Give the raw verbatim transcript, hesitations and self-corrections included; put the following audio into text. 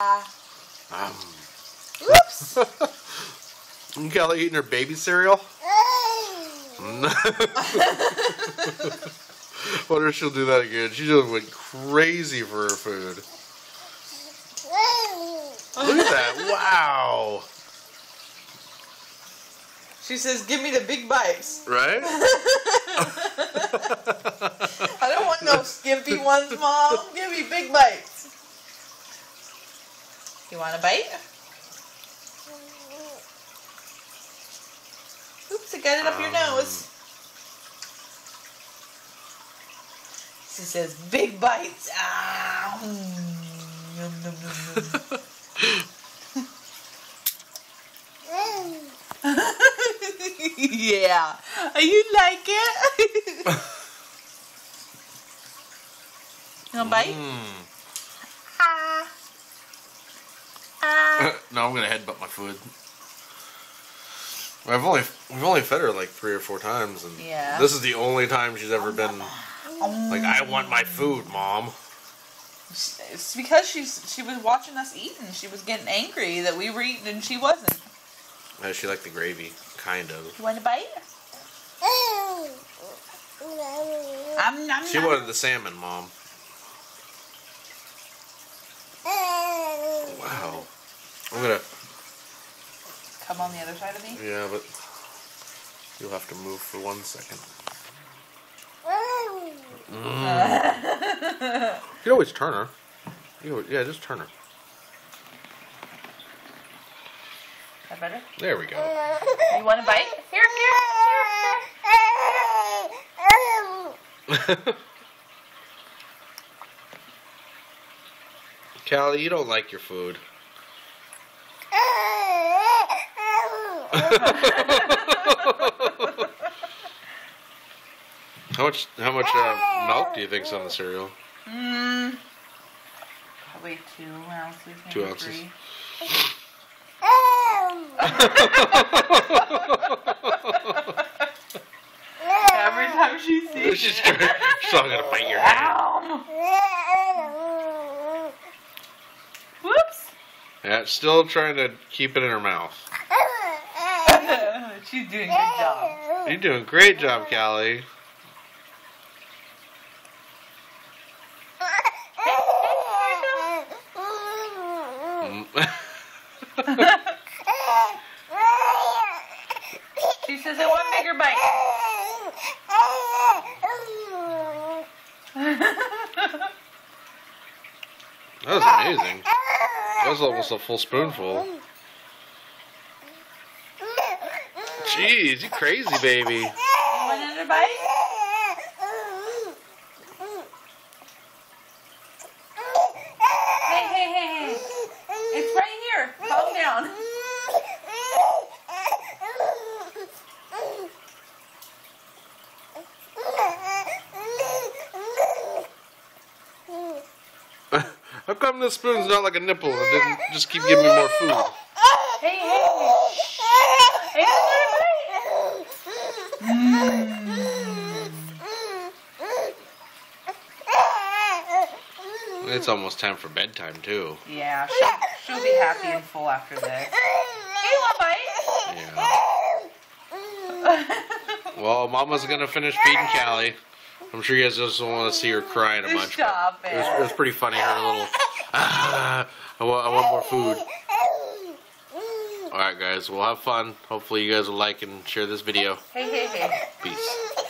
Uh, um. Oops! You Kali eating her baby cereal? Wonder if she'll do that again. She just went crazy for her food. Look at that! Wow! She says, "Give me the big bites." Right? I don't want no skimpy ones, Mom. Give me big bites. You want a bite? Oops, I got it up um, your nose. She says, big bites. Ah, yum, yum, yum, yum. Yeah. You like it? You want a bite? Mm. No, I'm gonna headbutt my food. I've only we've only fed her like three or four times, and yeah. This is the only time she's ever been like, "I want my food, Mom." It's because she's she was watching us eating. She was getting angry that we were eating and she wasn't. No, she liked the gravy, kind of. You want a bite? I'm nom, nom. She wanted the salmon, Mom. Wow. I'm gonna come on the other side of me. Yeah, but you'll have to move for one second. Mm. You can always turn her. You always, yeah, just turn her. That better? There we go. You want a bite? Here, here, here, here. Kali, you don't like your food. How much how much uh, milk do you think's on the cereal? Mm, probably two ounces. Two ounces. Three. Every time she sees she's it, she's all gonna bite your hand. Whoops! Yeah, still trying to keep it in her mouth. She's doing a good job. You're doing a great job, Kali. She says, I want a bigger bite. That was amazing. That was almost a full spoonful. Jeez, you crazy baby. Want another bite? Hey, hey, hey, hey. It's right here. Calm down. How come this spoon's not like a nipple and didn't just keep giving me more food? Hey, hey. Hey, Mm. It's almost time for bedtime too. Yeah, she'll, she'll be happy and full after this. Hey, you want a bite? Yeah. Well, Mama's gonna finish feeding Kali. I'm sure you guys just don't want to see her crying a bunch. Stop it. It was, it was pretty funny. Her little ah, I want, I want more food. Alright guys, we'll have fun. Hopefully you guys will like and share this video. Hey, hey, hey. Peace.